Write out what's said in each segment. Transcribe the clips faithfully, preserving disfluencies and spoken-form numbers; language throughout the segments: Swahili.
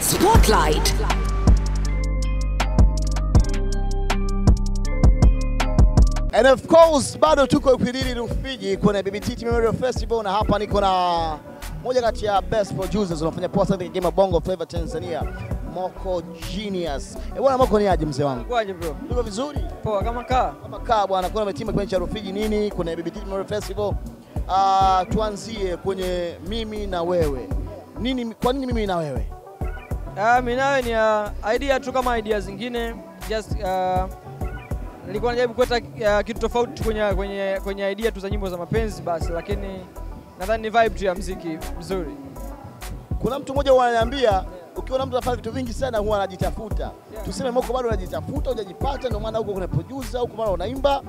Spotlight. And of course bado tuko Ikwidini Rufiji kuna B B T Memorial Festival na hapa niko na moja kati ya best producers unafanya poa sana kwenye Bongo Flavor Tanzania, Mocco Genius. Eh, bwana Mocco ni aje mzee wangu? Kwaje bro? Niko vizuri? Poa kama kaa. Kama kaa bwana, kuna metima kwenye cha Rufiji nini? Kuna B B T Memorial Festival. Ah, uh, tuanzie kwenye mimi na wewe. Nini kwa nini mimi na wewe? Ah, uh, mimi nawe ni uh, idea tu kama ideas zingine, just uh, nilikuwa najaribu kuleta uh, kitu tofauti kwenye kwenye kwenye idea tu za nyimbo za mapenzi basi, lakini nadhani ni vibe tu ya muziki mzuri. Kuna mtu mmoja ananiambia yeah, ukiona mtu anafanya vitu vingi sana huwa anajitafuta. Yeah. Tuseme Mocco bado anajitafuta, hujajipata ndio maana huko kuna producer, huko mara unaimba.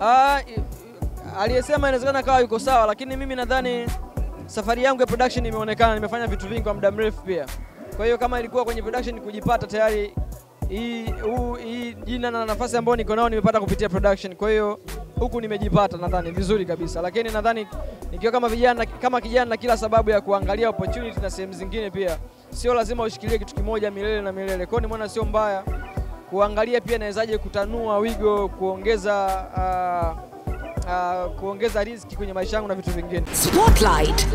Ah, uh, aliyesema inawezekana kawa yuko sawa, lakini mimi nadhani safari yangu ya production imeonekana, nimefanya vitu vingi kwa muda mrefu pia. Kwa hiyo kama ilikuwa kwenye production kujipata tayari hii huu hii jina na nafasi ambayo niko nao nimepata kupitia production. Kwa hiyo huku nimejipata nadhani vizuri kabisa. Lakini nadhani nikiwa kama vijana kama kijana na kila sababu ya kuangalia opportunity na sehemu zingine pia. Sio lazima ushikilie kitu kimoja milele na milele. Kwa hiyo nimeona sio mbaya kuangalia pia nawezaje kutanua wigo, kuongeza uh, uh, kuongeza riski kwenye maisha yangu na vitu vingine. Spotlight.